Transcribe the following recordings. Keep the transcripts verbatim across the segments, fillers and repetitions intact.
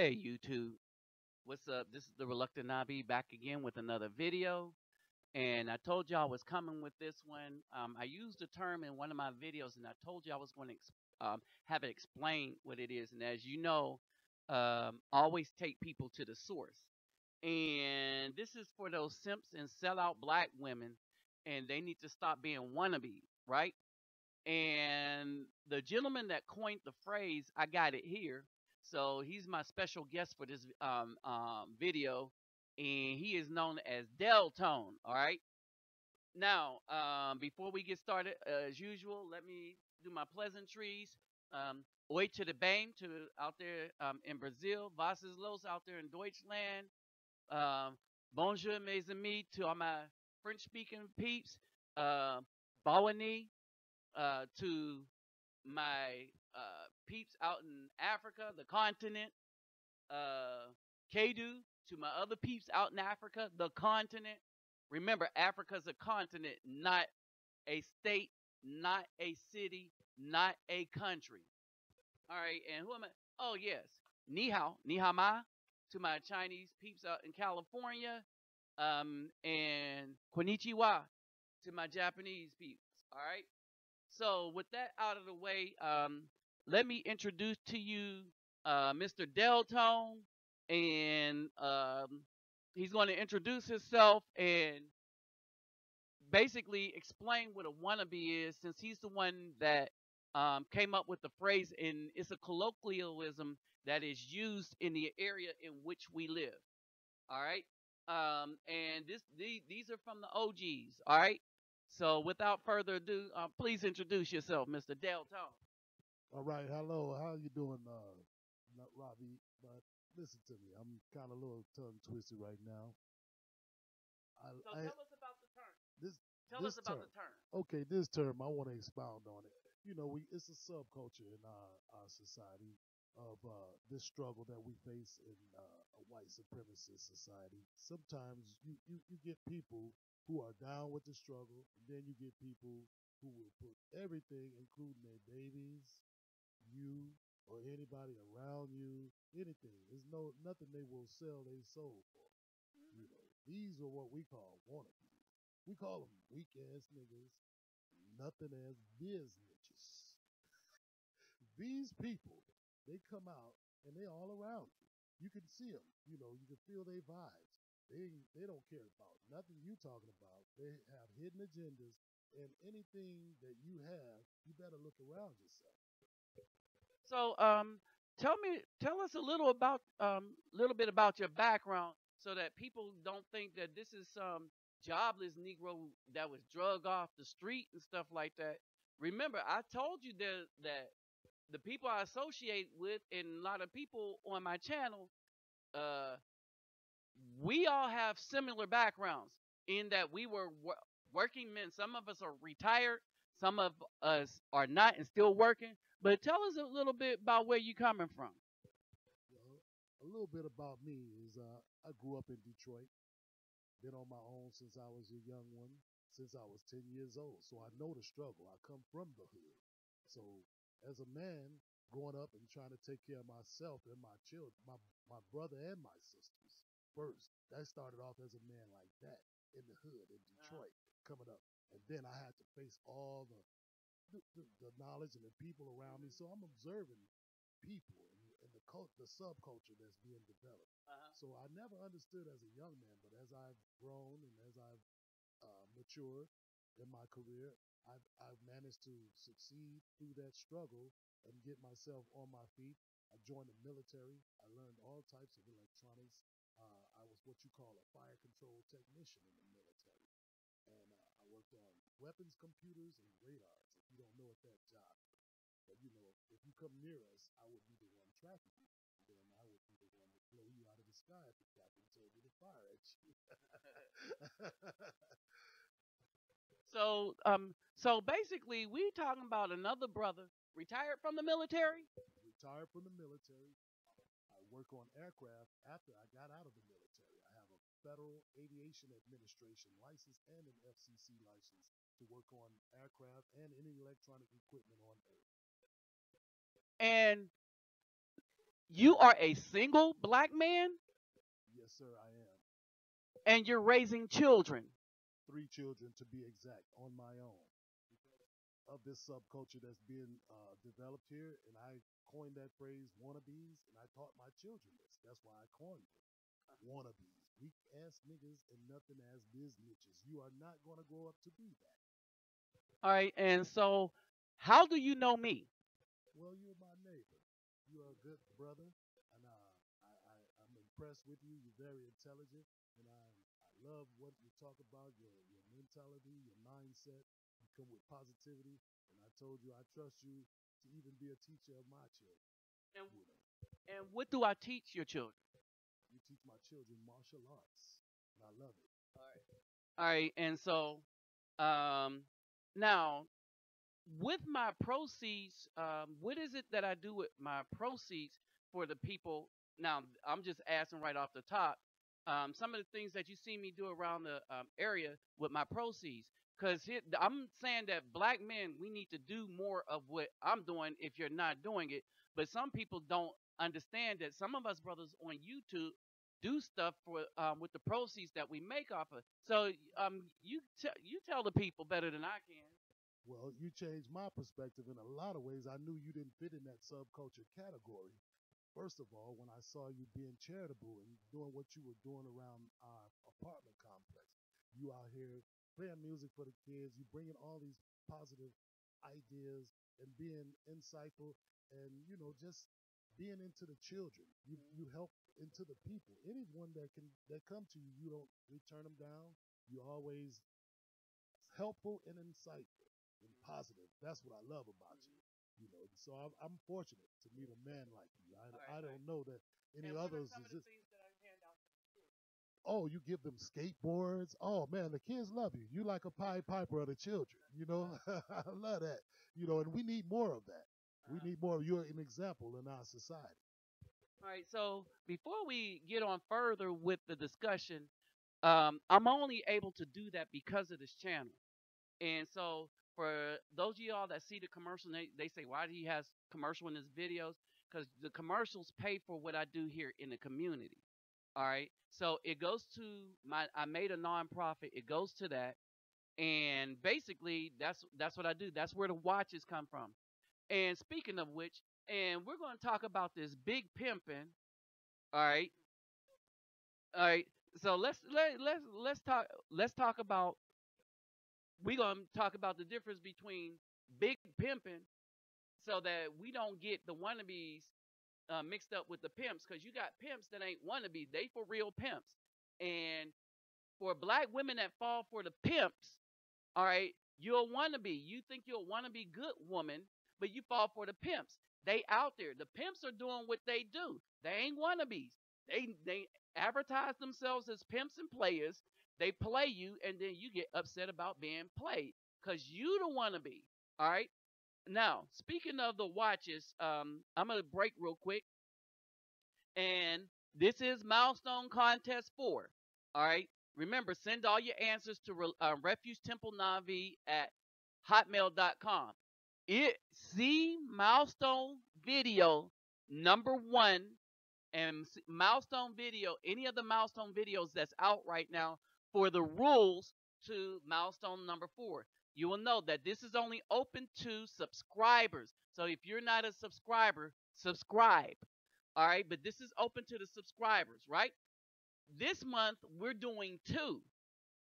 Hey YouTube, what's up? This is the Reluctant Nobby back again with another video, and I told y'all I was coming with this one. Um, I used a term in one of my videos, and I told you I was going to um, have it explain what it is. And as you know, um, always take people to the source. And this is for those simps and sellout black women, and they need to stop being wannabes, right? And the gentleman that coined the phrase, I got it here. So he's my special guest for this um, um, video, and he is known as Del Tone, all right? Now, um, before we get started, uh, as usual, let me do my pleasantries. Um, Oi to the Bame to, out there um, in Brazil, Vosses Los out there in Deutschland. Um, bonjour, mes amis, to all my French-speaking peeps. Uh, Bawani, uh, to my... Uh, peeps out in Africa, the continent, uh, Kedu, to my other peeps out in Africa, the continent. Remember, Africa's a continent, not a state, not a city, not a country. All right, and who am I? Oh, yes, Ni Hao, Ni Hao Ma, to my Chinese peeps out in California, um, and Konnichiwa, to my Japanese peeps, all right? So with that out of the way, um, let me introduce to you uh, Mister Del Tone, and um, he's going to introduce himself and basically explain what a wannabe is, since he's the one that um, came up with the phrase, and it's a colloquialism that is used in the area in which we live, all right? Um, and this these, these are from the O Gs, all right? So without further ado, uh, please introduce yourself, Mister Del Tone. All right, hello. How you doing, uh, Robbie? But listen to me. I'm kind of a little tongue twisted right now. I, so I, tell us about the term. This, tell this us about term. the term. Okay, this term, I want to expound on it. You know, we it's a subculture in our, our society of uh, this struggle that we face in uh, a white supremacist society. Sometimes you, you, you get people who are down with the struggle, and then you get people who will put everything, including their babies, you, or anybody around you, anything. There's no nothing they will sell their soul for. You know, these are what we call wannabes. We call them weak ass niggas, nothing as biz niggas. These people, they come out and they all around you. You can see them. You know, you can feel their vibes. They they don't care about nothing you talking about. They have hidden agendas, and anything that you have, you better look around yourself. So, um, tell me, tell us a little about, um, little bit about your background, so that people don't think that this is some jobless Negro that was drug off the street and stuff like that. Remember, I told you that that the people I associate with, and a lot of people on my channel, uh. we all have similar backgrounds in that we were wor working men. Some of us are retired. Some of us are not and still working. But tell us a little bit about where you're coming from. Well, a little bit about me is uh, I grew up in Detroit. Been on my own since I was a young one, since I was ten years old. So I know the struggle. I come from the hood. So as a man growing up and trying to take care of myself and my children, my, my brother and my sisters, first, that started off as a man like that in the hood in Detroit coming up. And then I had to face all the the, the, the knowledge and the people around me. So I'm observing people and, and the, cult, the subculture that's being developed. Uh-huh. So I never understood as a young man, but as I've grown and as I've uh, matured in my career, I've, I've managed to succeed through that struggle and get myself on my feet. I joined the military. I learned all types of electronics. Uh, I was what you call a fire control technician in the military, and uh, I worked on weapons, computers, and radars. If you don't know what that job is, but you know, if you come near us, I would be the one tracking you, and then I would be the one to blow you out of the sky if the captain told me to fire at you. so, um, so basically, we talking about another brother retired from the military. Retired from the military. Work on aircraft after I got out of the military. I have a Federal Aviation Administration license and an F C C license to work on aircraft and any electronic equipment on Earth. And You are a single black man? Yes, sir, I am. And you're raising children? Three children, to be exact, on my own. Of this subculture that's being uh, developed here, and I coined that phrase wannabes, and I taught my children this. That's why I coined it. Wannabes. Weak ass niggas and nothing as biz niches. You are not going to grow up to be that. All right, and so how do you know me? Well, you're my neighbor. You are a good brother, and I, I, I, I'm impressed with you. You're very intelligent, and I, I love what you talk about, your, your mentality, your mindset. You come with positivity, and I told you I trust you to even be a teacher of my children. And, you know. And what do I teach your children? You teach my children martial arts, and I love it. All right, All right and so um, now – with my proceeds, um, what is it that I do with my proceeds for the people? Now, I'm just asking right off the top. Um, some of the things that you see me do around the um, area with my proceeds, because I'm saying that black men, we need to do more of what I'm doing if you're not doing it. But some people don't understand that some of us brothers on YouTube do stuff for um, with the proceeds that we make off of. So um, you, t you tell the people better than I can. Well, you changed my perspective in a lot of ways. I knew you didn't fit in that subculture category. First of all, when I saw you being charitable and doing what you were doing around our apartment complex, you out here playing music for the kids, you bringing all these positive ideas and being insightful and, you know, just being into the children. You, you help into the people. Anyone that can that come to you, you don't you turn them down. You're always helpful and insightful. And positive. That's what I love about mm-hmm. you. You know, so I'm, I'm fortunate to meet a man like you. I, right, I don't right. know that any and others. Some is of the things that I hand out to the kids? Oh, you give them skateboards. Oh man, the kids love you. You like a Pied Piper of the children. You know, I love that. You know, and we need more of that. Uh-huh. We need more. You're an example in our society. All right. So before we get on further with the discussion, um, I'm only able to do that because of this channel, and so. For those of y'all that see the commercial, they, they say, why do he has commercial in his videos? Because the commercials pay for what I do here in the community. All right. So it goes to my, I made a nonprofit. It goes to that. And basically, that's that's what I do. That's where the watches come from. And speaking of which, and we're going to talk about this big pimping. All right. All right. So let's let, let's let's talk. Let's talk about. We're going to talk about the difference between big pimping so that we don't get the wannabes uh, mixed up with the pimps, because you got pimps that ain't wannabes. They for real pimps. And for black women that fall for the pimps, all right, you're a wannabe. You think you're a wannabe good woman, but you fall for the pimps. They out there. The pimps are doing what they do. They ain't wannabes. They, they advertise themselves as pimps and players. They play you, and then you get upset about being played because you don't want to be. All right. Now, speaking of the watches, um, I'm going to break real quick. And this is Milestone Contest four. All right. Remember, send all your answers to re uh, refuge temple nabi at hotmail dot com. It, see Milestone video number one and Milestone video, any of the Milestone videos that's out right now, for the rules to milestone number four. You will know that this is only open to subscribers. So if you're not a subscriber, subscribe. All right, but this is open to the subscribers, right? This month, we're doing two.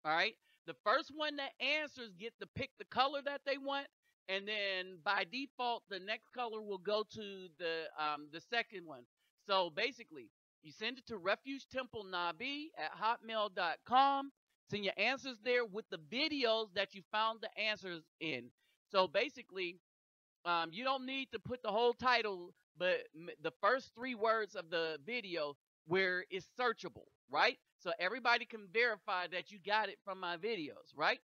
All right, the first one that answers get to pick the color that they want, and then by default, the next color will go to the, um, the second one. So basically, you send it to refuge temple nabi at hotmail dot com. Send your answers there with the videos that you found the answers in. So basically, um, you don't need to put the whole title, but m the first three words of the video where it's searchable, right? So everybody can verify that you got it from my videos, right?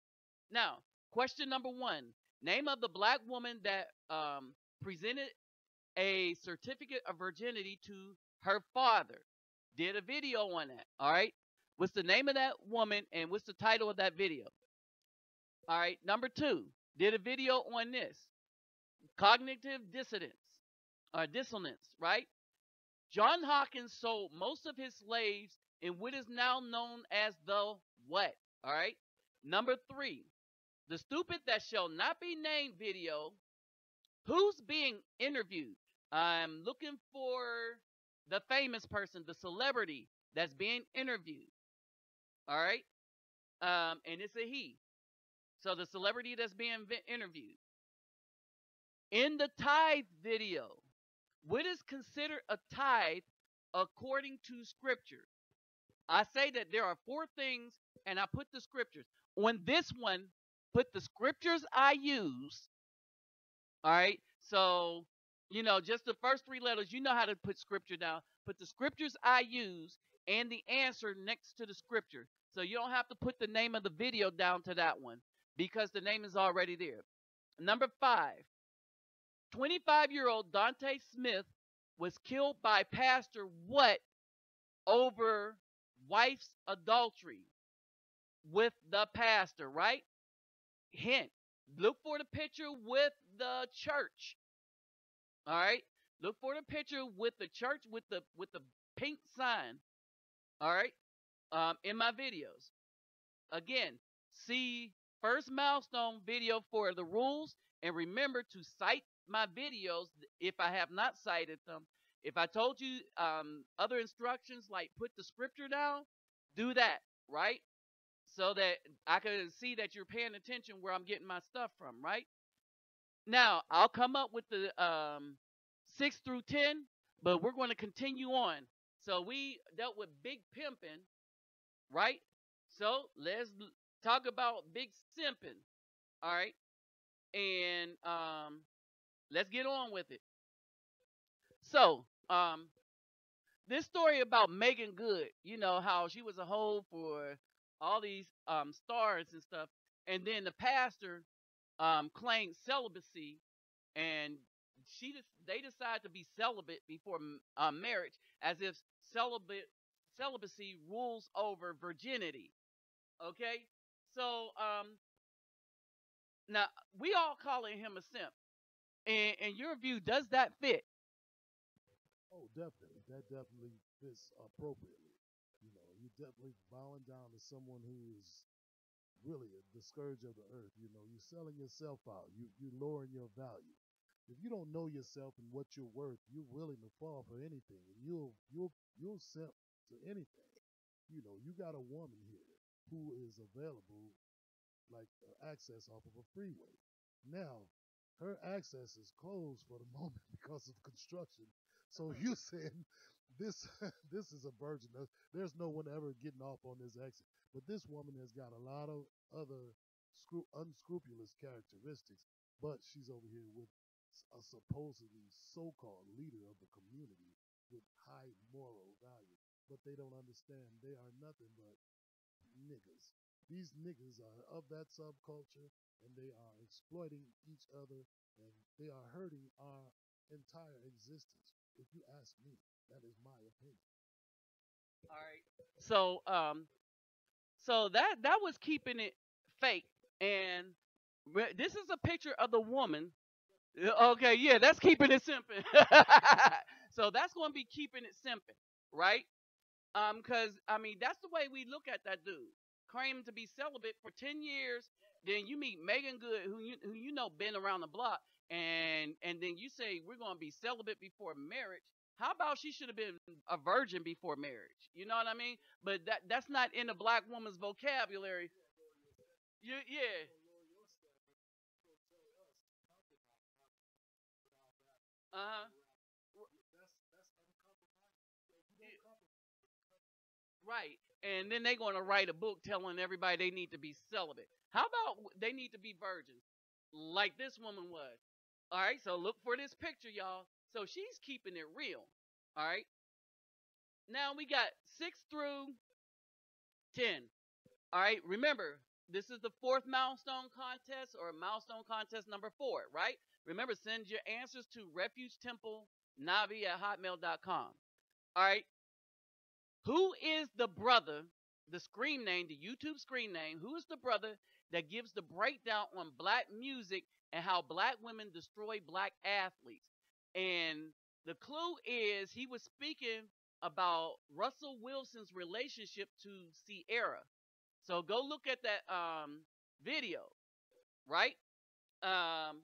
Now, question number one, name of the black woman that um, presented a certificate of virginity to her father. Did a video on that. All right. What's the name of that woman and what's the title of that video? All right. Number two. Did a video on this. Cognitive dissonance. Or dissonance. Right. John Hawkins sold most of his slaves in what is now known as the what? All right. Number three, the stupid that shall not be named video. Who's being interviewed? I'm looking for the famous person, the celebrity that's being interviewed. All right. Um, and it's a he. So the celebrity that's being interviewed. In the tithe video, what is considered a tithe according to scripture? I say that there are four things, and I put the scriptures. On this one, put the scriptures I use. All right. So, you know, just the first three letters, you know how to put scripture down. Put the scriptures I use and the answer next to the scripture. So you don't have to put the name of the video down to that one because the name is already there. Number five, twenty-five-year-old Dante Smith was killed by Pastor What over wife's adultery with the pastor, right? Hint, look for the picture with the church. All right? Look for the picture with the church with the with the pink sign. All right? Um, in my videos. Again, see first milestone video for the rules, and remember to cite my videos if I have not cited them. If I told you um, other instructions like put the scripture down, do that, right? So that I can see that you're paying attention where I'm getting my stuff from, right? Now, I'll come up with the um, six through ten, but we're going to continue on. So we dealt with big pimping, right? So let's talk about big simping, all right? And um, let's get on with it. So um, this story about Megan Good, you know, how she was a hoe for all these um, stars and stuff. And then the pastor um, claimed celibacy, and she just, they decided to be celibate before uh, marriage, as if celibate, celibacy rules over virginity. Okay? So um, now we all calling him a simp. And, and your view, does that fit? Oh, definitely. That definitely fits appropriately. You know, you're definitely bowing down to someone who is really a, the scourge of the earth. You know, you're selling yourself out. You, you're lowering your value. If you don't know yourself and what you're worth, you're willing to fall for anything. And you'll, you'll, you'll simp to anything. You know, you got a woman here who is available, like uh, access off of a freeway. Now, her access is closed for the moment because of construction. So you saying this this is a virgin. There's no one ever getting off on this exit. But this woman has got a lot of other scru- unscrupulous characteristics. But she's over here with a supposedly so-called leader of the community with high moral value. But they don't understand they are nothing but niggas. These niggas are of that subculture, and they are exploiting each other, and they are hurting our entire existence. If you ask me, that is my opinion. All right. So, um, so that that was keeping it fake, and this is a picture of the woman. Okay, yeah, that's keeping it simping. So that's going to be keeping it simping, right? Um, because I mean that's the way we look at that dude. Claiming to be celibate for ten years, then you meet Megan Good, who you, who you know been around the block. And and then you say we're going to be celibate before marriage. How about she should have been a virgin before marriage? You know what I mean? But that that's not in a black woman's vocabulary. You, yeah. Uh-huh. Yeah. Right. And then they're going to write a book telling everybody they need to be celibate. How about they need to be virgins like this woman was? All right, so look for this picture, y'all. So she's keeping it real. All right. Now we got six through ten. All right, remember, this is the fourth milestone contest, or milestone contest number four, right? Remember, send your answers to refuge temple nabi at hotmail dot com. All right. Who is the brother, the screen name, the YouTube screen name, who is the brother that gives the breakdown on black music and how black women destroy black athletes? And The clue is he was speaking about Russell Wilson's relationship to Ciara. So go look at that um, video, right? Um,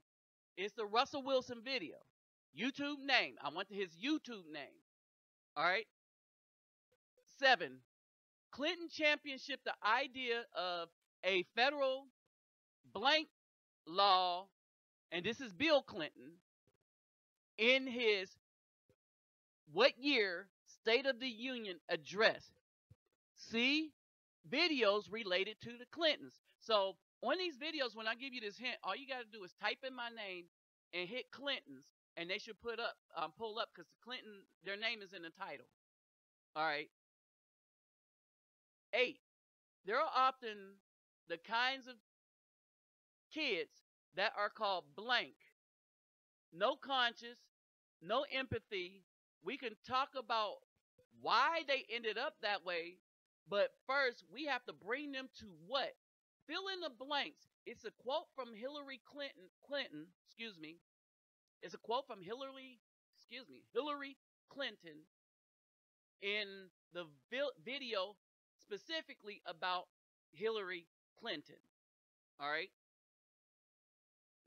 it's the Russell Wilson video. YouTube name. I went to his YouTube name. All right. Seven. Clinton championship the idea of a federal blank law, and this is Bill Clinton, in his what year State of the Union address. See videos related to the Clintons. So on these videos, when I give you this hint, all you got to do is type in my name and hit Clintons, and they should put up, um, pull up, because Clinton, their name is in the title. All right. Eight. There are often the kinds of kids that are called blank. No conscience, no empathy. We can talk about why they ended up that way, but first we have to bring them to what? Fill in the blanks. It's a quote from Hillary Clinton, Clinton, excuse me. It's a quote from Hillary, excuse me, Hillary Clinton in the video specifically about Hillary Clinton. All right.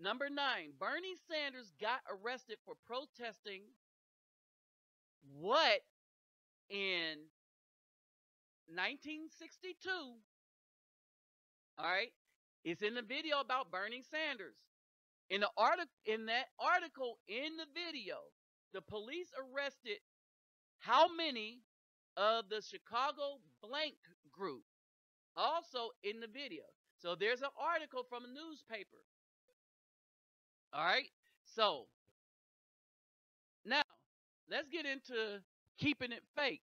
Number nine, Bernie Sanders got arrested for protesting what in nineteen sixty-two? All right, it's in the video about Bernie Sanders. In the article, in that article in the video, the police arrested how many of the Chicago blank group? Also in the video. So there's an article from a newspaper. All right, so now let's get into keeping it fake.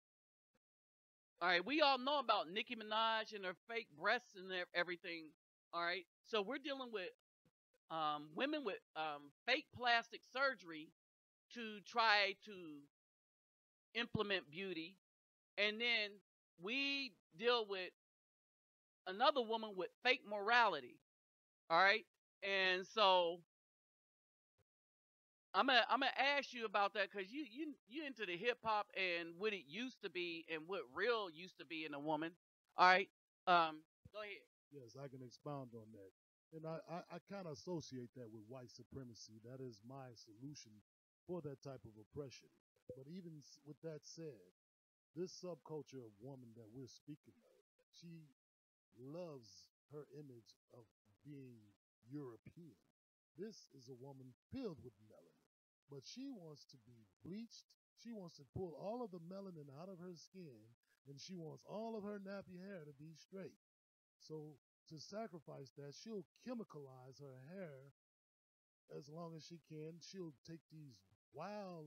All right, we all know about Nicki Minaj and her fake breasts and everything. All right, so we're dealing with um, women with um, fake plastic surgery to try to implement beauty. And then we deal with another woman with fake morality. All right, and so I'm gonna I'm gonna ask you about that, because you you you into the hip hop and what it used to be and what real used to be in a woman. All right, um, go ahead. Yes, I can expound on that, and I I, I kind of associate that with white supremacy. That is my solution for that type of oppression. But even with that said, this subculture of woman that we're speaking of, she loves her image of being European. This is a woman filled with melanin. But she wants to be bleached. She wants to pull all of the melanin out of her skin, and she wants all of her nappy hair to be straight. So to sacrifice that, she'll chemicalize her hair as long as she can. She'll take these wild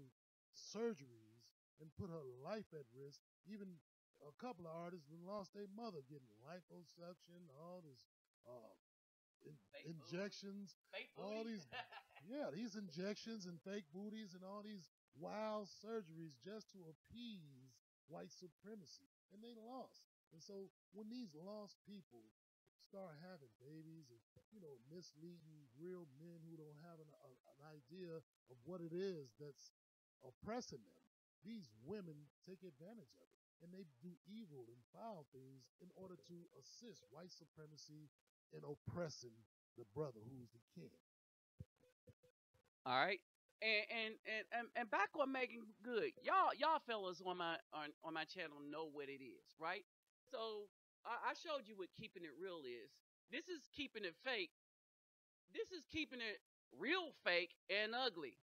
surgeries and put her life at risk. Even a couple of artists lost their mother getting liposuction, all this uh, in fake injections, fake all these... Yeah, these injections and fake booties and all these wild surgeries just to appease white supremacy. And they lost. And so when these lost people start having babies and, you know, misleading real men who don't have an, a, an idea of what it is that's oppressing them, these women take advantage of it. And they do evil and foul things in order to assist white supremacy in oppressing the brother who's the king. All right, and and and and back on Megan Good, y'all y'all fellas on my on, on my channel know what it is, right? So I, I showed you what keeping it real is. This is keeping it fake. This is keeping it real, fake, and ugly.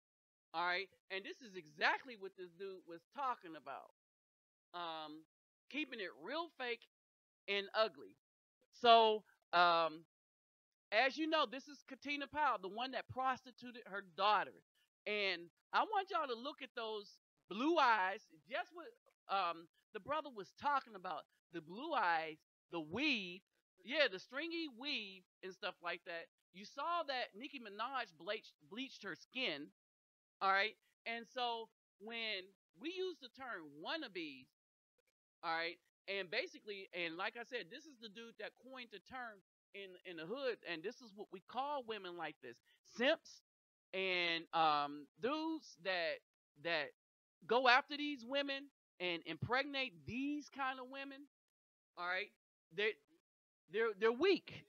All right, and this is exactly what this dude was talking about. Um, keeping it real, fake, and ugly. So um. As you know, this is Katina Powell, the one that prostituted her daughter. And I want y'all to look at those blue eyes, just what um, the brother was talking about, the blue eyes, the weave, yeah, the stringy weave and stuff like that. You saw that Nicki Minaj bleached, bleached her skin, all right? And so when we use the term wannabes, all right, and basically, and like I said, this is the dude that coined the term in in the hood, and this is what we call women like this, simps and um dudes that that go after these women and impregnate these kind of women, all right, they're, they're, they're weak.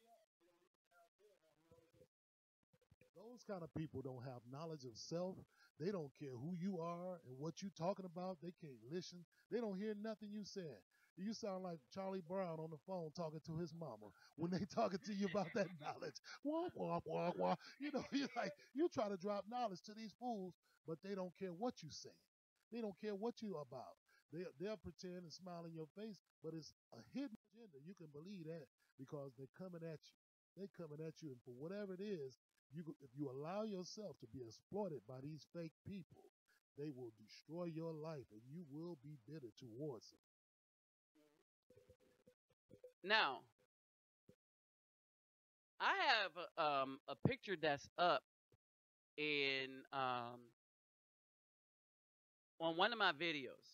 Those kind of people don't have knowledge of self. They don't care who you are and what you're talking about. They can't listen. They don't hear nothing you said. You sound like Charlie Brown on the phone talking to his mama when they talking to you about that knowledge. Wah, wah, wah, wah. You know, you're like, you try to drop knowledge to these fools, but they don't care what you say. They don't care what you about. They, they'll pretend and smile in your face, but it's a hidden agenda. You can believe that because they're coming at you. They're coming at you, and for whatever it is, you, if you allow yourself to be exploited by these fake people, they will destroy your life, and you will be bitter towards them. Now, I have um, a picture that's up in um, on one of my videos.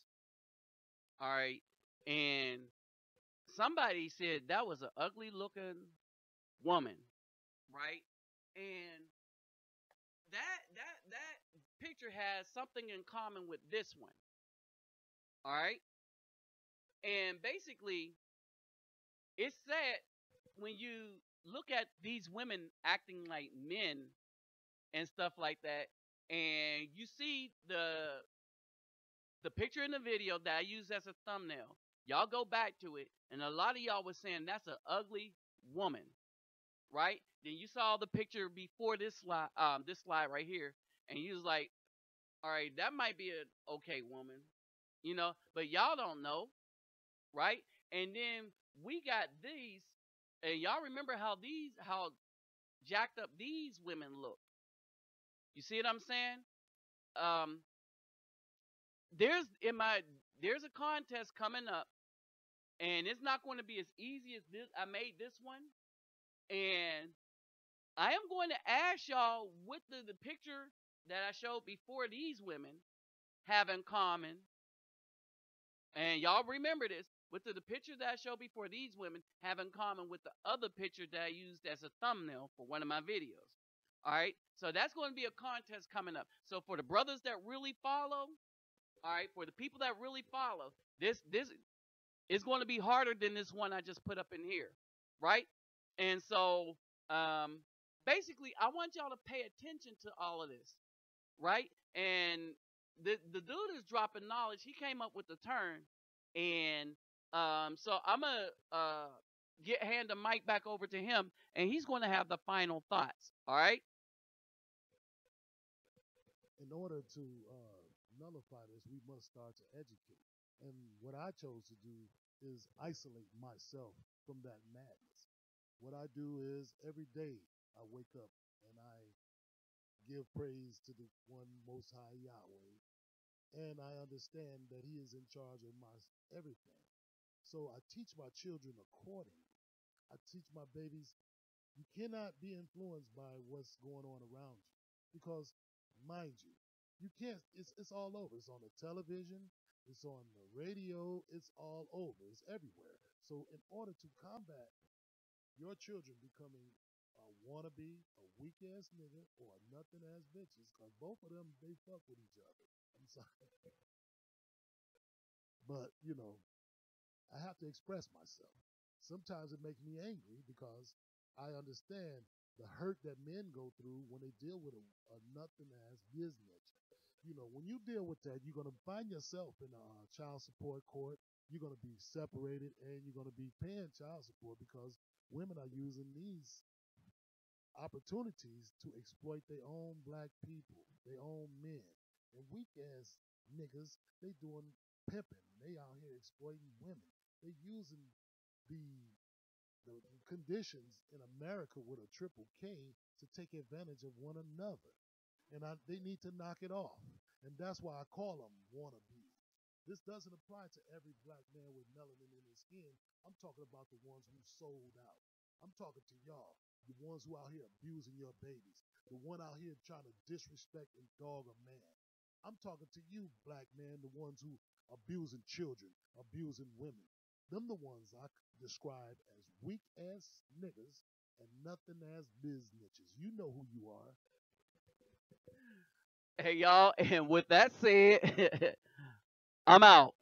All right, and somebody said that was an ugly looking woman, right? And that that that picture has something in common with this one. All right, and basically, it's sad when you look at these women acting like men and stuff like that, and you see the the picture in the video that I use as a thumbnail. Y'all go back to it, and a lot of y'all was saying that's an ugly woman, right? Then you saw the picture before this slide, um, this slide right here, and you was like, all right, that might be an okay woman, you know, but y'all don't know, right? And then we got these, and y'all remember how these, how jacked up these women look. You see what I'm saying? Um, there's in my there's a contest coming up, and it's not going to be as easy as this. I made this one, and I am going to ask y'all what the the picture that I showed before these women have in common. And y'all remember this. What do the picture that I showed before these women have in common with the other picture that I used as a thumbnail for one of my videos? All right, so that's going to be a contest coming up. So for the brothers that really follow, all right, for the people that really follow, this this is going to be harder than this one I just put up in here, right? And so um, basically, I want y'all to pay attention to all of this, right? And the the dude is dropping knowledge. He came up with the term, and Um, so I'm going to uh, get hand the mic back over to him, and he's going to have the final thoughts, all right? In order to uh, nullify this, we must start to educate. And what I chose to do is isolate myself from that madness. What I do is every day I wake up and I give praise to the one Most High Yahweh, and I understand that he is in charge of my everything. So I teach my children accordingly. I teach my babies, you cannot be influenced by what's going on around you. Because, mind you, you can't, it's, it's all over. It's on the television, it's on the radio, it's all over, it's everywhere. So in order to combat your children becoming a wannabe, a weak-ass nigga, or a nothing-ass bitches, because both of them, they fuck with each other. I'm sorry. But, you know, I have to express myself. Sometimes it makes me angry because I understand the hurt that men go through when they deal with a, a nothing-ass business. You know, when you deal with that, you're going to find yourself in a uh, child support court. You're going to be separated, and you're going to be paying child support because women are using these opportunities to exploit their own black people, their own men. And weak-ass niggas, they doing pimping. They out here exploiting women. They using the, the conditions in America with a triple K to take advantage of one another. And I, they need to knock it off. And that's why I call them wannabes. This doesn't apply to every black man with melanin in his skin. I'm talking about the ones who sold out. I'm talking to y'all, the ones who out here abusing your babies, the one out here trying to disrespect and dog a man. I'm talking to you, black man, the ones who abusing children, abusing women. Them the ones I describe as weak-ass niggas and nothing-ass biznitches. You know who you are. Hey, y'all. And with that said, I'm out.